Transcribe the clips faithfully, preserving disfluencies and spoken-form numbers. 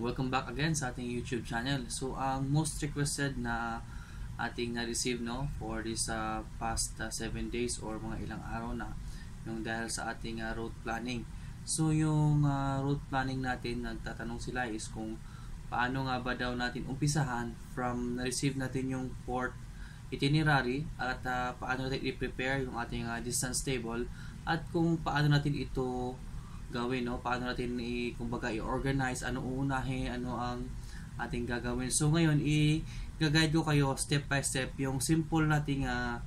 Welcome back again sa ating YouTube channel. So ang most requested na ating na-receive no for this uh, past seven days or mga ilang araw na yung dahil sa ating uh, road planning. So yung uh, road planning natin, nagtatanong sila is kung paano nga ba daw natin umpisahan from na-receive natin yung port itinerary at uh, paano natin i-prepare yung ating uh, distance table at kung paano natin ito gawin, no? Paano natin i, kumbaga, i-organize, ano uunahin, ano ang ating gagawin. So ngayon, i-guide ko kayo step by step yung simple nating uh,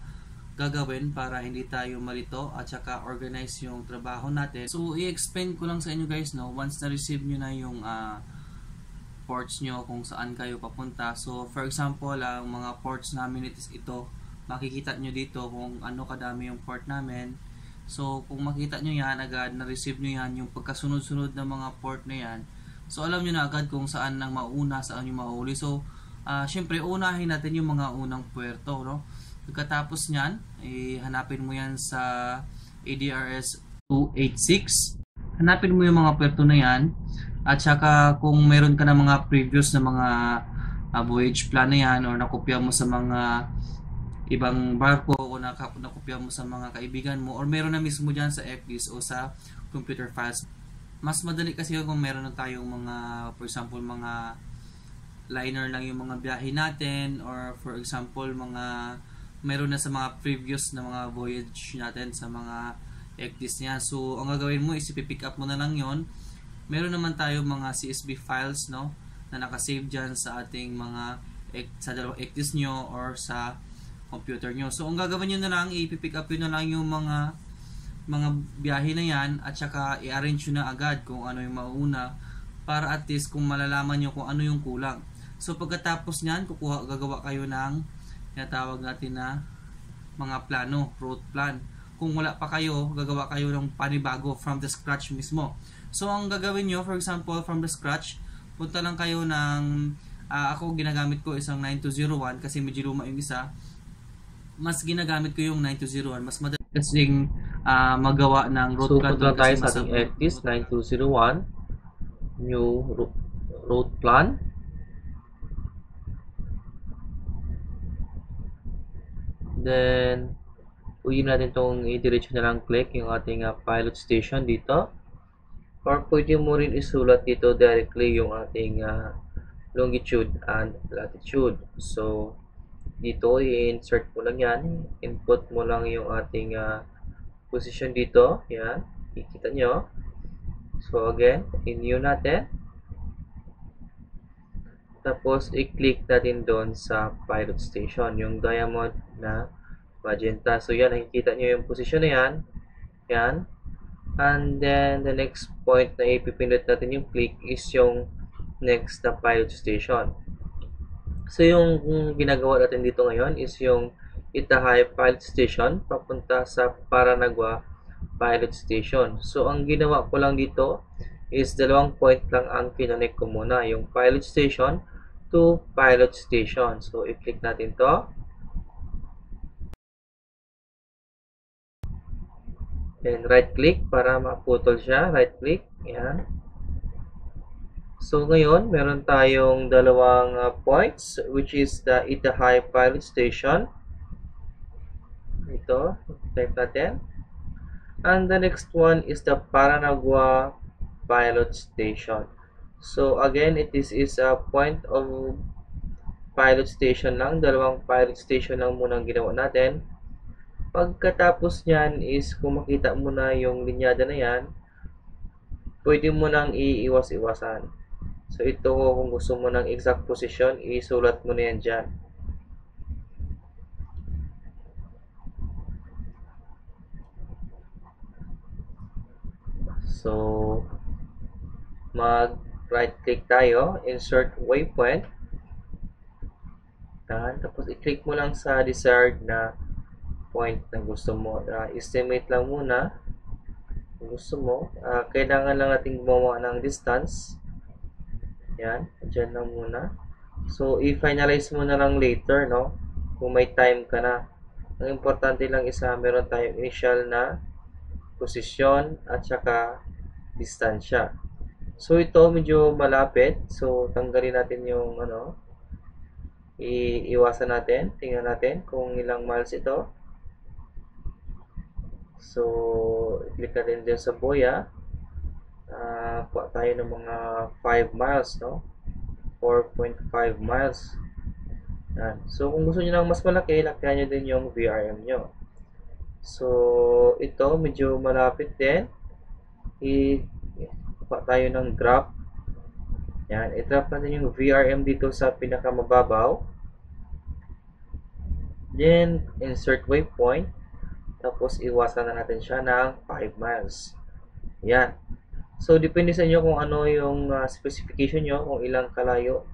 gagawin para hindi tayo malito at saka organize yung trabaho natin. So i-explain ko lang sa inyo guys, no? Once na-receive nyo na yung uh, ports nyo kung saan kayo papunta. So for example, ang mga ports namin is ito. Makikita nyo dito kung ano kadami yung port namin. So kung makita nyo yan agad, na-receive nyo yan yung pagkasunod-sunod ng mga port na yan. So alam nyo na agad kung saan nang mauna, saan yung mahuli. So uh, syempre unahin natin yung mga unang puerto, no? Pagkatapos nyan, eh, hanapin mo yan sa A D R S two eighty-six. Hanapin mo yung mga puerto na yan. At saka kung meron ka na mga previous na mga uh, voyage plan na yan or nakopya mo sa mga ibang barko o nakopya mo sa mga kaibigan mo or meron na mismo dyan sa F Ds o sa computer files. Mas madali kasi kung meron na tayong mga, for example, mga liner lang yung mga biyahe natin or for example, mga meron na sa mga previous na mga voyage natin sa mga F Ds niya. So, ang gagawin mo is ipipick up mo na lang yon. Meron naman tayong mga C S V files, no, na nakasave dyan sa ating mga sa dalawang E C D I S nyo or sa computer nyo. So, ang gagawin nyo na lang, ipipick up yun na lang yung mga mga biyahe na yan at saka i-arrange nyo na agad kung ano yung mauna para at least kung malalaman nyo kung ano yung kulang. So, pagkatapos nyan, kukuha, gagawa kayo ng tinatawag natin na mga plano, route plan. Kung wala pa kayo, gagawa kayo ng panibago from the scratch mismo. So, ang gagawin nyo, for example, from the scratch, punta lang kayo ng, uh, ako ginagamit ko isang nine two zero one kasi medyo luma yung isa. Mas ginagamit ko yung nine two zero one, mas madali kasing uh, magawa ng road so, plan. So, punta tayo sa ating E C D I S nine two zero one, new road plan. Then, uyin natin itong i-diretso na lang click yung ating uh, pilot station dito. Or pwede mo rin isulat dito directly yung ating uh, longitude and latitude. So, dito i-insert mo lang yan, input mo lang yung ating uh, position dito, yan, ikita nyo. So again, i-new natin, tapos i-click natin doon sa pilot station, yung diamond na magenta. So yan, nakikita nyo yung position na yan, yan, and then the next point na ipipindot natin yung click is yung next na pilot station. So, yung ginagawa natin dito ngayon is yung Itajaí Pilot Station papunta sa Paranagua Pilot Station. So, ang ginawa ko lang dito is dalawang point lang ang kinonek ko muna. Yung Pilot Station to Pilot Station. So, i-click natin to. Then, right-click para maputol siya. Right-click. Ayan. So ngayon, meron tayong dalawang uh, points which is the Itajaí Pilot Station. Ito, type natin. And the next one is the Paranagua Pilot Station. So again, it is, is a point of pilot station lang. Dalawang pilot station lang muna ang ginawa natin. Pagkatapos nyan is kung makita mo na yung linyada na yan, pwede mo nang iiwas-iwasan. So, ito kung gusto mo ng exact position, isulat mo na yan dyan. So, mag-right-click tayo, insert waypoint. Then, tapos i-click mo lang sa desired na point na gusto mo. Uh, estimate lang muna kung gusto mo. Uh, kailangan lang natin gumawa ng distance. Yan, dyan lang muna. So, i-finalize mo na lang later, no? Kung may time ka na. Ang importante lang isa, meron tayong initial na position at saka distansya. So ito medyo malapit. So tanggalin natin yung ano. Iiwasan natin. Tingnan natin kung ilang miles ito. So click natin dyan sa boya. Uh, kuha tayo ng mga five miles, no? four point five miles. Yan. So kung gusto niyo ng mas malaki, lakihan niyo din yung V R M niyo. So ito medyo malapit din. I kuha tayo ng graph. Yan, i-drop natin yung V R M dito sa pinakamababaw. Then insert waypoint. Tapos iwasan na natin siya ng five miles. Yan. So depende sa inyo kung ano yung uh, specification nyo, kung ilang kalayo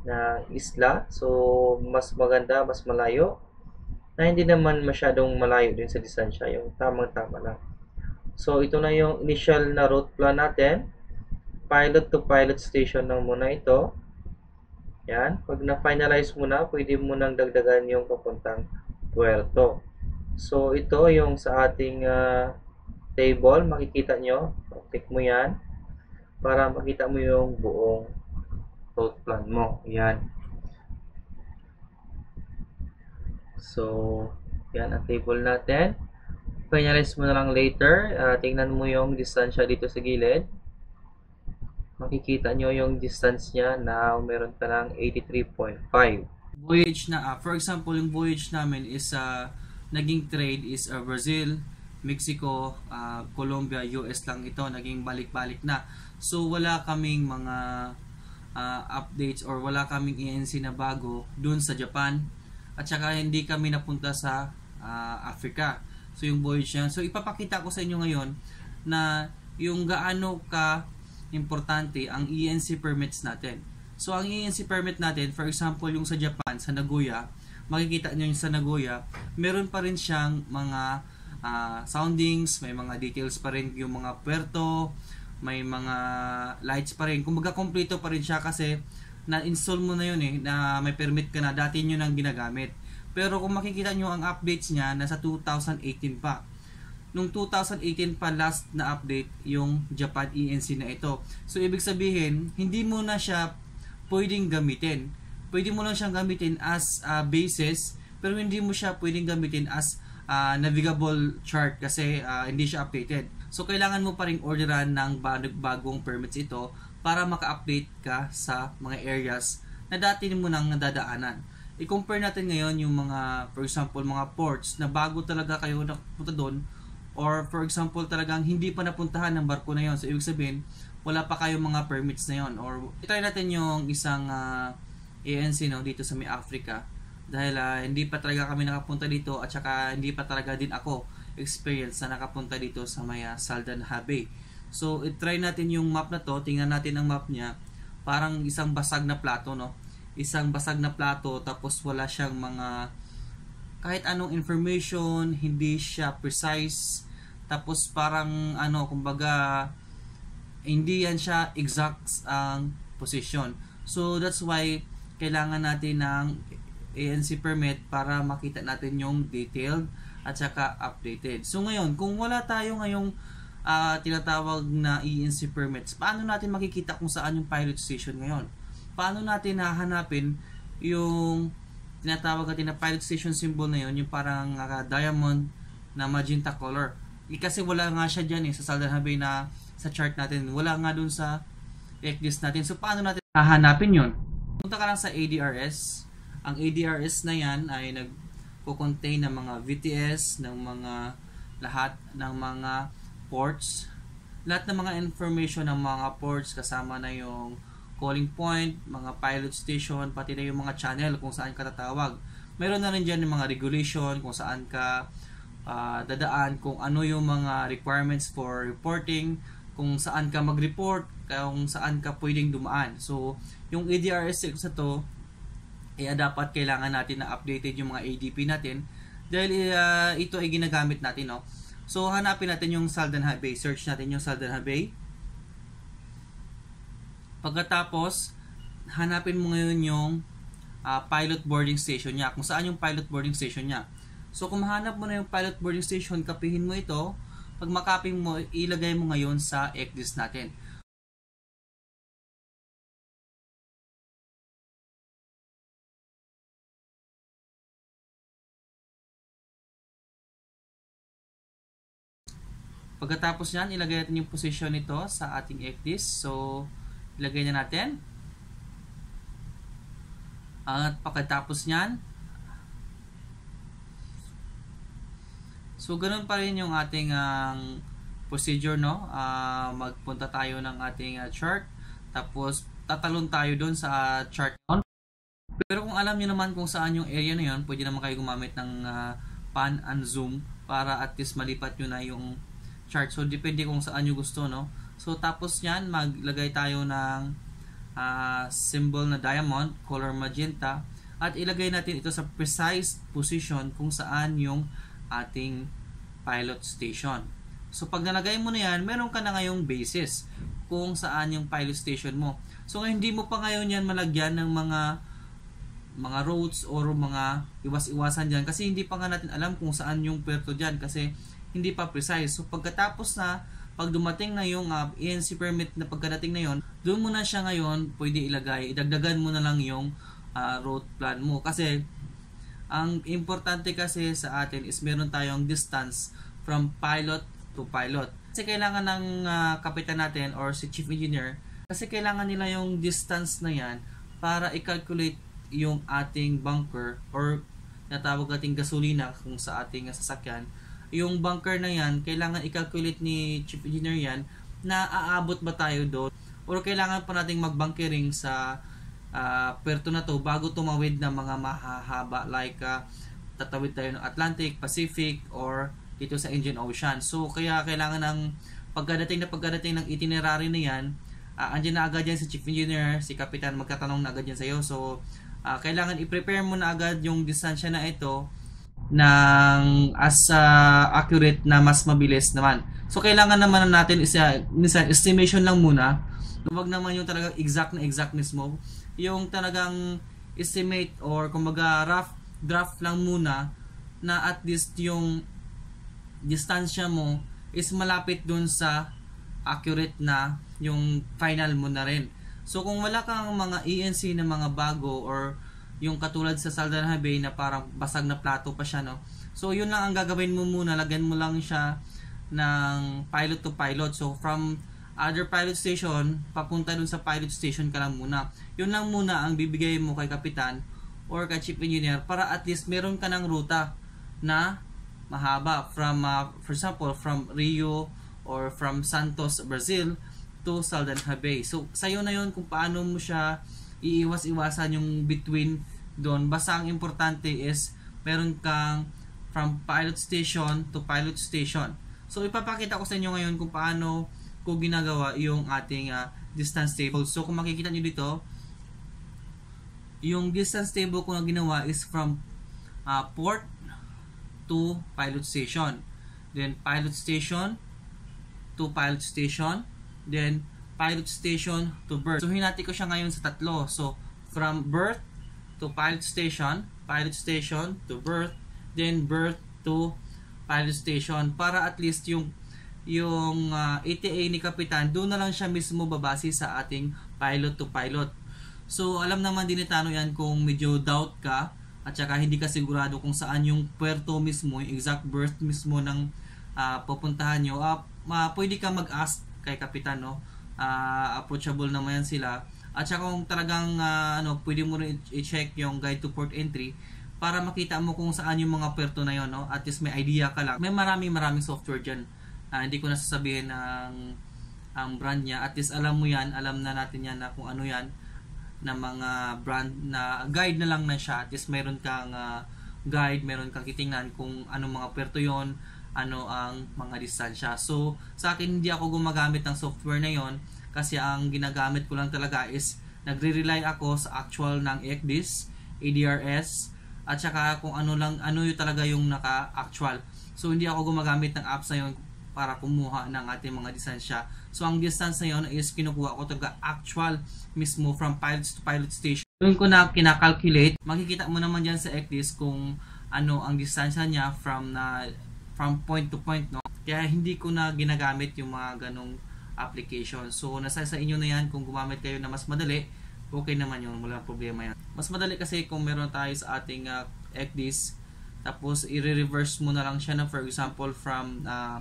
na isla. So mas maganda, mas malayo. Na hindi naman masyadong malayo din sa distansya, yung tamang-tama lang. So ito na yung initial na route plan natin. Pilot to pilot station lang muna ito. Yan. Pag na-finalize mo na, pwede mo nang dagdagan yung papuntang puerto. So ito yung sa ating uh, table. Makikita nyo. Click mo yan. Para makita mo yung buong route plan mo. Yan. So yan ang table natin. Finalize mo na lang later. Uh, tingnan mo yung distansya dito sa gilid. Makikita nyo yung distance niya na meron ka ng eighty-three point five. Voyage na, uh, for example, yung voyage namin is, uh, naging trade is uh, Brazil, Mexico, uh, Colombia, U S lang ito. Naging balik-balik na. So, wala kaming mga uh, updates or wala kaming E N C na bago dun sa Japan. At saka hindi kami napunta sa uh, Africa. So, yung voyage yan. So, ipapakita ko sa inyo ngayon na yung gaano ka importante ang E N C permits natin. So, ang E N C permit natin, for example, yung sa Japan, sa Nagoya, makikita nyo yung sa Nagoya, meron pa rin siyang mga uh, soundings, may mga details pa rin yung mga puerto, may mga lights pa rin. Kung magkakompleto pa rin siya kasi na-install mo na yun eh, na may permit ka na, dati nyo nang ginagamit. Pero kung makikita nyo ang updates niya, nasa two thousand eighteen pa. Nung two thousand eighteen pa last na update yung Japan E N C na ito. So ibig sabihin, hindi mo na siya pwedeng gamitin. Pwede mo lang siyang gamitin as uh, basis, pero hindi mo siya pwedeng gamitin as uh, navigable chart kasi uh, hindi siya updated. So kailangan mo pa ring orderan ng bagong permits ito para maka-update ka sa mga areas na dati mo nang nadadaanan. I-compare natin ngayon yung mga, for example, mga ports na bago talaga kayo napunta doon, or for example talagang hindi pa napuntahan ng barko na yon. So ibig sabihin wala pa kayong mga permits na yon. Or try natin yung isang uh, E N C, no, dito sa may Africa, dahil uh, hindi pa talaga kami nakapunta dito at saka hindi pa talaga din ako experience na nakapunta dito sa may uh, Saldanha Bay. So i-try natin yung map na to. Tingnan natin ang map niya, parang isang basag na plato, no, isang basag na plato, tapos wala siyang mga kahit anong information, hindi siya precise, tapos parang ano, kumbaga hindi yan siya exact ang position. So that's why kailangan natin ng E N C permit para makita natin yung detailed at saka updated. So ngayon, kung wala tayo ngayong uh, tinatawag na E N C permits, paano natin makikita kung saan yung pilot station ngayon? Paano natin hahanapin yung tinatawag natin na pilot station symbol na yun, yung parang uh, diamond na magenta color? E kasi wala nga siya dyan eh, sa Saldanha Bay na sa chart natin. Wala nga dun sa E C D I S natin. So paano natin hahanapin yun? Punta ka lang sa A D R S. Ang A D R S na yan ay nagko-contain ng mga V T S, ng mga lahat ng mga ports. Lahat ng mga information ng mga ports, kasama na yung calling point, mga pilot station, pati na yung mga channel kung saan ka tatawag. Meron na rin dyan yung mga regulation kung saan ka uh, dadaan, kung ano yung mga requirements for reporting, kung saan ka mag-report, kung saan ka pwedeng dumaan. So, yung A D R S six na to, eh, dapat kailangan natin na updated yung mga A D P natin dahil uh, ito ay ginagamit natin, no? So, hanapin natin yung Saldanha Bay. Search natin yung Saldanha Bay. Pagkatapos, hanapin mo ngayon yung uh, pilot boarding station niya. Kung saan yung pilot boarding station niya. So, kung mahanap mo na yung pilot boarding station, kapihin mo ito. Pag makaping mo, ilagay mo ngayon sa E C D I S natin. Pagkatapos yan, ilagay natin yung position nito sa ating E C D I S. So, ilagay na natin. At pagkatapos yan, so, ganun pa rin yung ating uh, procedure, no? Uh, magpunta tayo ng ating uh, chart. Tapos, tatalon tayo dun sa uh, chart. Pero kung alam niyo naman kung saan yung area na yun, pwede naman kayo gumamit ng uh, pan and zoom para at least malipat nyo na yung chart. So, depende kung saan nyo gusto, no? So, tapos yan, maglagay tayo ng uh, symbol na diamond, color magenta, at ilagay natin ito sa precise position kung saan yung ating pilot station. So, pag nalagay mo na yan, meron ka na ngayong basis kung saan yung pilot station mo. So, ngayon, hindi mo pa ngayon yan malagyan ng mga mga roads or mga iwas-iwasan dyan kasi hindi pa nga natin alam kung saan yung puerto dyan kasi hindi pa precise. So pagkatapos na, pag dumating na yung uh, E N C permit na pagkadating na yon, doon mo na siya ngayon pwede ilagay, idagdagan mo na lang yung uh, road plan mo kasi ang importante kasi sa atin is meron tayong distance from pilot to pilot kasi kailangan ng uh, kapitan natin or si chief engineer kasi kailangan nila yung distance na yan para i-calculate yung ating bunker or natawag ating gasolina kung sa ating sasakyan. Yung bunker na yan, kailangan i-calculate ni chief engineer yan na aabot ba tayo doon or kailangan pa nating mag-bunkering sa uh, puerto na to bago tumawid ng mga mahahaba like uh, tatawid tayo ng Atlantic, Pacific or dito sa Indian Ocean. So kaya kailangan ng pagkadating na pagkadating ng itinerary na yan, uh, andyan na agad yan si chief engineer, si kapitan magkatanong na agad yan sa iyo. So Uh, kailangan i-prepare mo na agad yung distansya na ito ng as uh, accurate na mas mabilis naman. So kailangan naman natin isa, isa estimation lang muna. Huwag naman yung talagang exact na exact mismo. Yung talagang estimate or kumbaga rough draft lang muna na at least yung distansya mo is malapit dun sa accurate na yung final mo na rin. So kung wala kang mga E N C na mga bago or yung katulad sa Saldanha Bay na parang basag na plato pa siya, no? So yun lang ang gagawin mo muna, lagyan mo lang siya ng pilot to pilot. So from other pilot station, papunta dun sa pilot station ka lang muna. Yun lang muna ang bibigay mo kay kapitan or kay chief engineer para at least meron ka ng ruta na mahaba from, uh, for example, from Rio or from Santos, Brazil to Saldanha Bay. So, sa'yo na yun kung paano mo siya iiwas-iwasan yung between doon. Basta ang importante is meron kang from pilot station to pilot station. So, ipapakita ko sa inyo ngayon kung paano ko ginagawa yung ating uh, distance table. So, kung makikita nyo dito, yung distance table ko na ginawa is from uh, port to pilot station. Then, pilot station to pilot station. Then, pilot station to berth. So, hinati ko siya ngayon sa tatlo. So, from berth to pilot station, pilot station to berth, then berth to pilot station. Para at least yung, yung uh, E T A ni Kapitan, doon na lang siya mismo babase sa ating pilot to pilot. So, alam naman din ni Tano yan kung medyo doubt ka at saka hindi ka sigurado kung saan yung puerto mismo, yung exact berth mismo ng uh, pupuntahan nyo. Uh, uh, pwede ka mag-ask kay kapitan, no? Uh, approachable naman yan sila. At saka kung talagang uh, ano, pwede mo rin i-check yung guide to port entry para makita mo kung saan yung mga puerto na yon, no? At least may idea ka lang. May maraming maraming software dyan. Uh, hindi ko nasasabihin ang, ang brand niya. At least alam mo yan. Alam na natin yan na kung ano yan na mga brand na guide na lang na siya. At least mayroon kang uh, guide, mayroon kang titingnan kung anong mga puerto yon, ano ang mga distansya. So, sa akin hindi ako gumagamit ng software na yon kasi ang ginagamit ko lang talaga is nagre-rely ako sa actual ng E C D I S, A D R S at saka kung ano lang ano yung talaga yung naka-actual. So, hindi ako gumagamit ng apps na yon para kumuha ng ating mga distansya. So, ang distance na yon is kinukuha ko talaga actual mismo from pilots to pilot station. Doon ko na kinakalculate. Makikita mo naman dyan sa E C D I S kung ano ang distansya niya from na uh, from point to point, no? Kaya hindi ko na ginagamit yung mga ganong application. So, nasa sa inyo na yan. Kung gumamit kayo na mas madali, okay naman yun. Wala problema yan. Mas madali kasi kung meron tayo sa ating uh, E C D I S, tapos i-reverse mo na lang siya na, for example, from uh,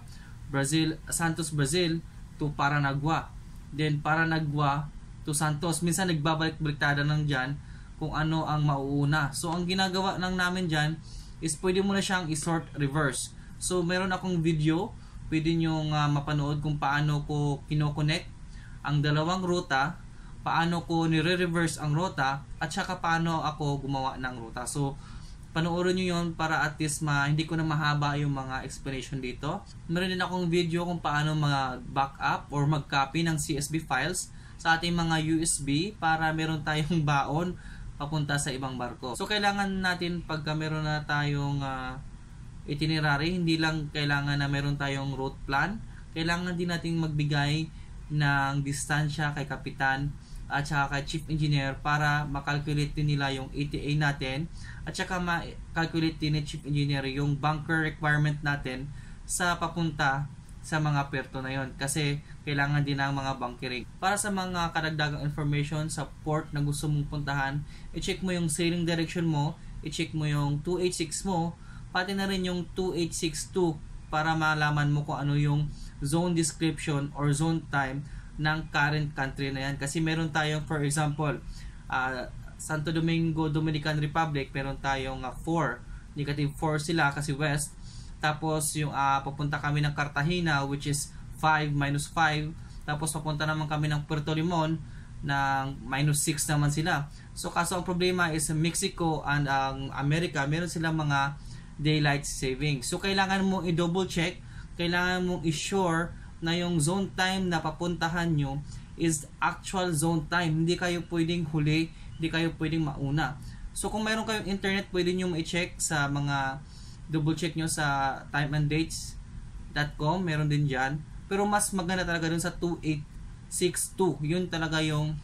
Brazil, Santos, Brazil to Paranagua. Then Paranagua to Santos. Minsan nagbabalik-baliktada ng dyan kung ano ang mauuna. So ang ginagawa ng namin dyan is pwede mo na siyang i-sort reverse. So meron akong video, pwede nyong uh, mapanood kung paano ko kinoconnect ang dalawang ruta, paano ko nire-reverse ang ruta, at saka paano ako gumawa ng ruta. So panoorin nyo yun para at least ma, hindi ko na mahaba yung mga explanation dito. Meron din akong video kung paano mag-back up or mag-copy ng C S V files sa ating mga U S B para meron tayong baon papunta sa ibang barko. So kailangan natin pagka meron na tayong uh, itinerary, hindi lang kailangan na meron tayong route plan. Kailangan din natin magbigay ng distansya kay kapitan at saka kay chief engineer para makalculate din nila yung E T A natin at saka makalculate din ni chief engineer yung bunker requirement natin sa papunta sa mga puerto na yon, kasi kailangan din ng mga bunkering. Para sa mga karagdagang information sa port na gusto mong puntahan, i-check mo yung sailing direction mo, i-check mo yung two eight six mo, pati na rin yung two eight six two para malaman mo kung ano yung zone description or zone time ng current country na yan. Kasi meron tayong, for example, uh, Santo Domingo, Dominican Republic, meron tayong uh, four. Negative four sila kasi west. Tapos yung uh, papunta kami ng Cartagena, which is five minus five. Tapos papunta naman kami ng Puerto Limon ng minus six naman sila. So kaso ang problema is Mexico and ang uh, America, meron silang mga daylight savings. So kailangan mong i-double check, kailangan mong i-sure na yung zone time na papuntahan nyo is actual zone time. Hindi kayo pwedeng huli, hindi kayo pwedeng mauna. So kung mayroon kayong internet, pwede nyo i-check sa mga, double check nyo sa time and dates dot com, meron din dyan. Pero mas maganda talaga dun sa two eight six two, yun talaga yung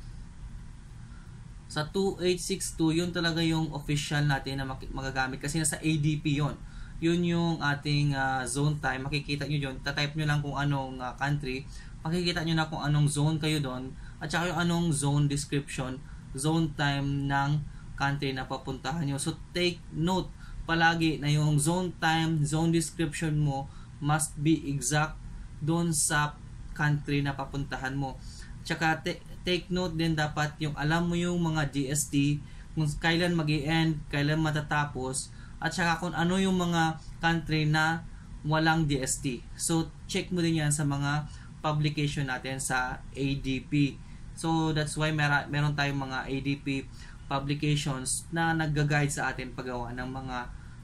sa two eight six two, yun talaga yung official natin na magagamit kasi nasa A D P yon. Yun yung ating uh, zone time, makikita nyo yun. Tatype nyo lang kung anong uh, country, makikita nyo na kung anong zone kayo doon at saka yung anong zone description, zone time ng country na papuntahan nyo. So take note palagi na yung zone time, zone description mo must be exact doon sa country na papuntahan mo. Tsaka take note din dapat yung alam mo yung mga D S T, kung kailan mag-i-end, kailan matatapos, at saka kung ano yung mga country na walang D S T. So check mo din yan sa mga publication natin sa A D P. So that's why mer meron tayong mga A D P publications na nag-guide sa atin paggawa ng mga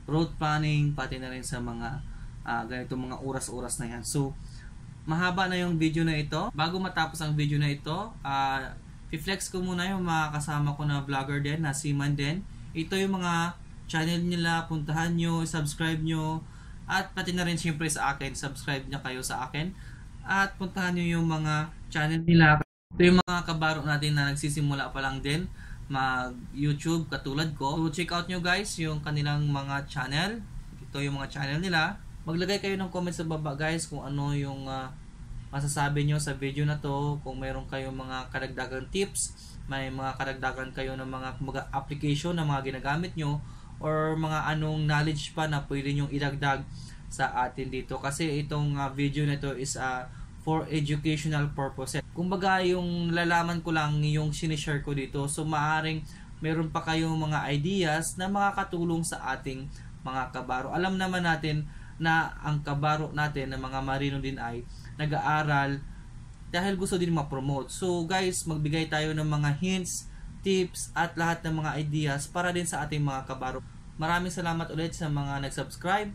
road planning, pati na rin sa mga uh, ganitong mga oras-oras na yan. So mahaba na yung video na ito. Bago matapos ang video na ito, uh, reflex ko muna yung mga kasama ko na vlogger din, na seaman din. Ito yung mga channel nila, puntahan nyo, subscribe nyo, at pati na rin syempre sa akin, subscribe na kayo sa akin at puntahan nyo yung mga channel nila. Ito yung mga kabaro natin na nagsisimula pa lang din mag YouTube katulad ko. So check out nyo guys yung kanilang mga channel. Ito yung mga channel nila. Maglagay kayo ng comments sa baba guys kung ano yung uh, masasabi nyo sa video na to, kung mayroon kayong mga karagdagan tips, may mga karagdagan kayo ng mga mga application na mga ginagamit nyo, or mga anong knowledge pa na pwede nyong idagdag sa atin dito. Kasi itong uh, video na ito is uh, for educational purposes. Kumbaga yung lalaman ko lang yung sinishare ko dito. So maaring meron pa kayong mga ideas na makakatulong sa ating mga kabaro. Alam naman natin na ang kabaro natin na mga marino din ay nag-aaral dahil gusto din ma-promote. So guys, magbigay tayo ng mga hints, tips at lahat ng mga ideas para din sa ating mga kabaro. Maraming salamat ulit sa mga nag-subscribe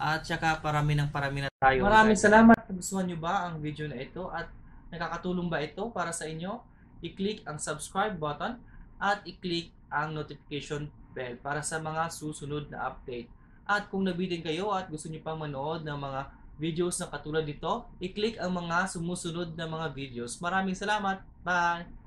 at saka parami ng parami na tayo. Maraming salamat. Gustuhan nyo ba ang video na ito at nakakatulong ba ito para sa inyo? I-click ang subscribe button at i-click ang notification bell para sa mga susunod na update. At kung nabitin kayo at gusto nyo pang manood ng mga videos na katulad nito, i-click ang mga sumusunod na mga videos. Maraming salamat. Bye!